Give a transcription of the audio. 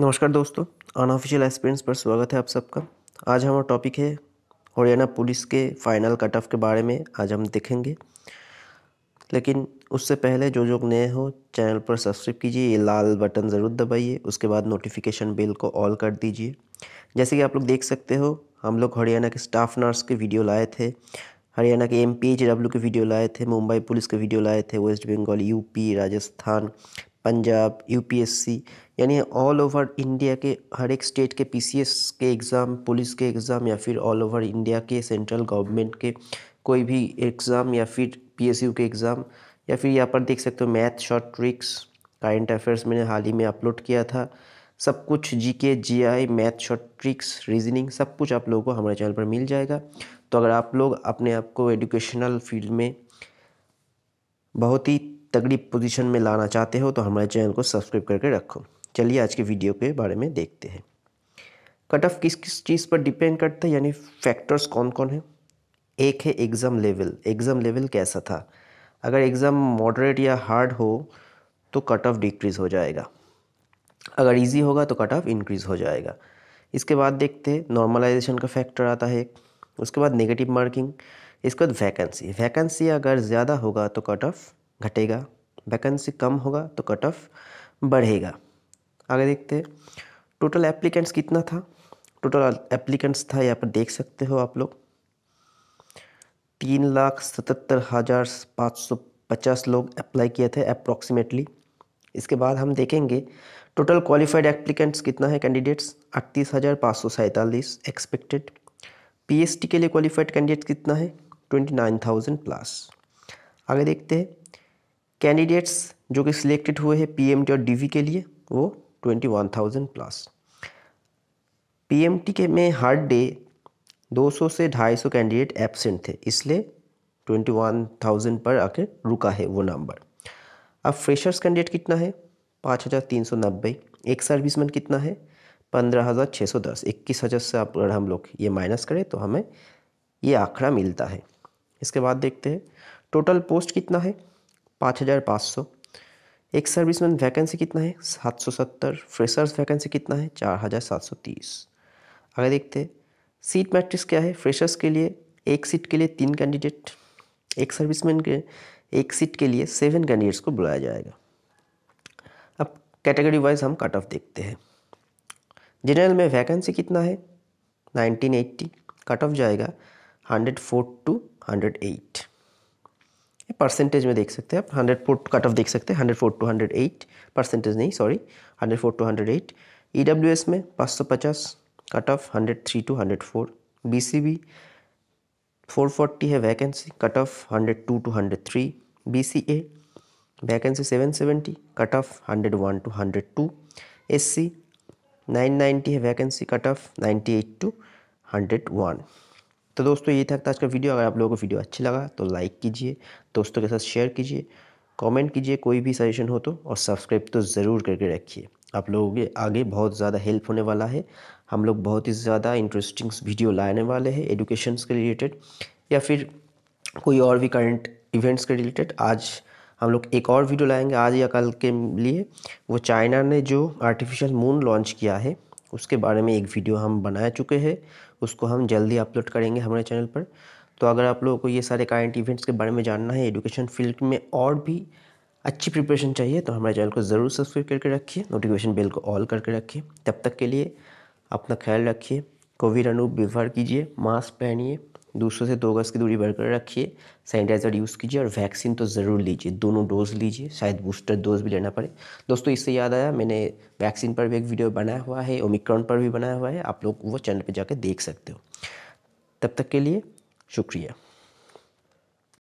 नमस्कार दोस्तों, unofficial aspirants पर स्वागत है आप सबका। आज हमारा टॉपिक है हरियाणा पुलिस के फाइनल कट ऑफ के बारे में आज हम देखेंगे, लेकिन उससे पहले जो नए हो चैनल पर सब्सक्राइब कीजिए, ये लाल बटन ज़रूर दबाइए, उसके बाद नोटिफिकेशन बेल को ऑल कर दीजिए। जैसे कि आप लोग देख सकते हो, हम लोग हरियाणा के स्टाफ नर्स के वीडियो लाए थे, हरियाणा के MPHW के वीडियो लाए थे, मुंबई पुलिस के वीडियो लाए थे, waste Bengal UP, Rajasthan, Punjab, UPSC, यानी ऑल ओवर इंडिया के हर एक स्टेट के PCS के एग्ज़ाम, पुलिस के एग्ज़ाम या फिर ऑल ओवर इंडिया के सेंट्रल गवर्नमेंट के कोई भी एग्ज़ाम या फिर PSU के एग्ज़ाम, या फिर यहाँ पर देख सकते हो math short tricks, current affairs मैंने हाल ही में अपलोड किया था। सब कुछ GK, GI, math short tricks, reasoning सब कुछ आप लोगों को हमारे चैनल पर मिल जाएगा। तो अगर आप लोग अपने आप को एजुकेशनल फील्ड में बहुत ही तगड़ी पोजीशन में लाना चाहते हो तो हमारे चैनल को सब्सक्राइब करके रखो। चलिए आज के वीडियो के बारे में देखते हैं। कट ऑफ किस किस चीज़ पर डिपेंड करता है, यानी फैक्टर्स कौन कौन है। एक है एग्ज़ाम लेवल। एग्ज़ाम लेवल कैसा था, अगर एग्ज़ाम मॉडरेट या हार्ड हो तो कट ऑफ डिक्रीज़ हो जाएगा, अगर इजी होगा तो कट ऑफ इंक्रीज़ हो जाएगा। इसके बाद देखते हैं नॉर्मलाइजेशन का फैक्टर आता है, उसके बाद नेगेटिव मार्किंग, इसके बाद वैकेंसी। वैकेंसी अगर ज़्यादा होगा तो कट ऑफ घटेगा, वैकेंसी कम होगा तो कट ऑफ बढ़ेगा। आगे देखते हैं टोटल एप्लीकेंट्स कितना था। टोटल एप्लीकेंट्स था, यहाँ पर देख सकते हो आप लोग 3,77,550 लोग अप्लाई किए थे अप्रॉक्सीमेटली। इसके बाद हम देखेंगे टोटल क्वालिफाइड एप्लीकेंट्स कितना है, कैंडिडेट्स 38,547। एक्सपेक्टेड PST के लिए क्वालिफाइड कैंडिडेट्स कितना है, 29,000 प्लस। आगे देखते हैं कैंडिडेट्स जो कि सिलेक्टेड हुए हैं PMT और DV के लिए, वो 21,000 प्लस। PMT के में हर डे 200 से 250 कैंडिडेट एब्सेंट थे, इसलिए 21,000 पर आके रुका है वो नंबर। अब फ्रेशर्स कैंडिडेट कितना है, 5,390। एक सर्विसमैन कितना है, 15,610। 21,000 से आप अगर हम लोग ये माइनस करें तो हमें ये आंकड़ा मिलता है। इसके बाद देखते हैं टोटल पोस्ट कितना है, 5,500। एक सर्विसमैन वैकेंसी कितना है, 770। फ्रेशर्स वैकेंसी कितना है, 4,730। आगे देखते हैं सीट मैट्रिक्स क्या है। फ्रेशर्स के लिए एक सीट के लिए 3 कैंडिडेट, एक सर्विसमैन के एक सीट के लिए 7 कैंडिडेट्स को बुलाया जाएगा। अब कैटेगरी वाइज हम कट ऑफ देखते हैं। जनरल में वैकेंसी कितना है, 1980। कट ऑफ जाएगा 104 to 108। परसेंटेज में देख सकते हैं आप, 104 कट ऑफ देख सकते हैं, 104 to 108 परसेंटेज नहीं, सॉरी 104 to 108। EWS में 550, कट ऑफ 103 to 104। BC भी 440 है vacancy, cut off 102 to 103। BCA vacancy 770, cut off 101 to 102। SC 990 है वैकेंसी, कट ऑफ 98 to 101। तो दोस्तों ये था आज का वीडियो। अगर आप लोगों को वीडियो अच्छी लगा तो लाइक कीजिए, दोस्तों के साथ शेयर कीजिए, कमेंट कीजिए कोई भी सजेशन हो तो, और सब्सक्राइब तो ज़रूर करके रखिए। आप लोगों के आगे बहुत ज़्यादा हेल्प होने वाला है। हम लोग बहुत ही ज़्यादा इंटरेस्टिंग वीडियो लाने वाले हैं एजुकेशन के रिलेटेड, या फिर कोई और भी करंट इवेंट्स के रिलेटेड। आज हम लोग एक और वीडियो लाएँगे आज या कल के लिए, वो चाइना ने जो आर्टिफिशियल मून लॉन्च किया है उसके बारे में एक वीडियो हम बना चुके हैं, उसको हम जल्दी अपलोड करेंगे हमारे चैनल पर। तो अगर आप लोगों को ये सारे करंट इवेंट्स के बारे में जानना है, एजुकेशन फील्ड में और भी अच्छी प्रिपरेशन चाहिए, तो हमारे चैनल को ज़रूर सब्सक्राइब करके रखिए, नोटिफिकेशन बेल को ऑल करके रखिए। तब तक के लिए अपना ख्याल रखिए, कोविड अनुरूप व्यवहार कीजिए, मास्क पहनिए, दूसरों से 2 गज की दूरी बरकरार रखिए, सैनिटाइज़र यूज़ कीजिए, और वैक्सीन तो ज़रूर लीजिए, दोनों डोज लीजिए, शायद बूस्टर डोज भी लेना पड़े। दोस्तों इससे याद आया, मैंने वैक्सीन पर भी एक वीडियो बनाया हुआ है, ओमिक्रॉन पर भी बनाया हुआ है, आप लोग वो चैनल पर जाकर देख सकते हो। तब तक के लिए शुक्रिया।